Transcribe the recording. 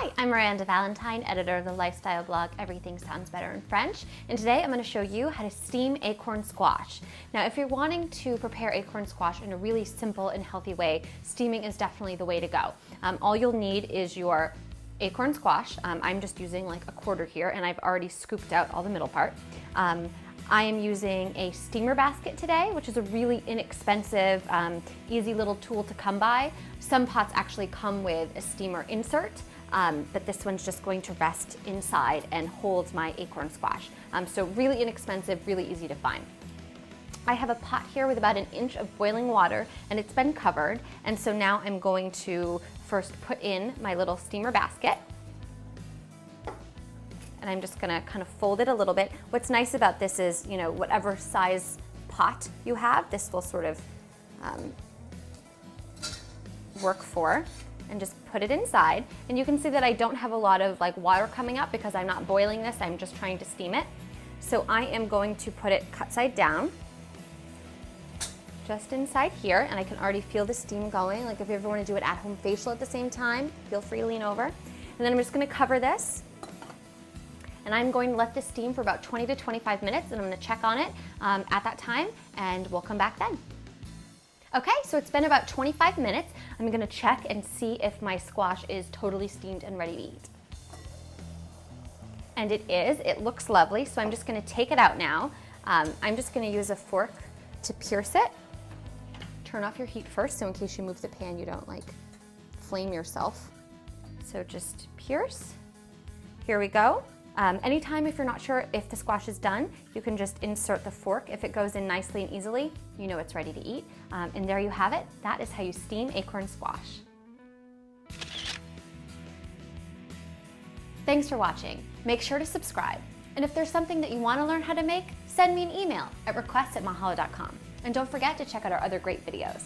Hi, I'm Miranda Valentine, editor of the lifestyle blog Everything Sounds Better in French, and today I'm going to show you how to steam acorn squash. Now, if you're wanting to prepare acorn squash in a really simple and healthy way, steaming is definitely the way to go. All you'll need is your acorn squash. I'm just using like a quarter here, and I've already scooped out all the middle part. I am using a steamer basket today, which is a really inexpensive, easy little tool to come by. Some pots actually come with a steamer insert, but this one's just going to rest inside and hold my acorn squash. So really inexpensive, really easy to find. I have a pot here with about an inch of boiling water, and it's been covered. And so now I'm going to first put in my little steamer basket. And I'm just gonna kind of fold it a little bit. What's nice about this is, you know, whatever size pot you have, this will sort of work for. And just put it inside. And you can see that I don't have a lot of like water coming up because I'm not boiling this, I'm just trying to steam it. So I am going to put it cut side down, just inside here, and I can already feel the steam going. Like if you ever wanna do an at-home facial at the same time, feel free to lean over. And then I'm just gonna cover this. And I'm going to let this steam for about 20 to 25 minutes, and I'm gonna check on it at that time, and we'll come back then. Okay, so it's been about 25 minutes. I'm gonna check and see if my squash is totally steamed and ready to eat. And it is, it looks lovely, so I'm just gonna take it out now. I'm just gonna use a fork to pierce it. Turn off your heat first, so in case you move the pan, you don't like flame yourself. So just pierce, here we go. Anytime if you're not sure if the squash is done, you can just insert the fork. If it goes in nicely and easily, you know it's ready to eat. And there you have it. That is how you steam acorn squash. Thanks for watching. Make sure to subscribe. And if there's something that you want to learn how to make, send me an email at request@mahalo.com. And don't forget to check out our other great videos.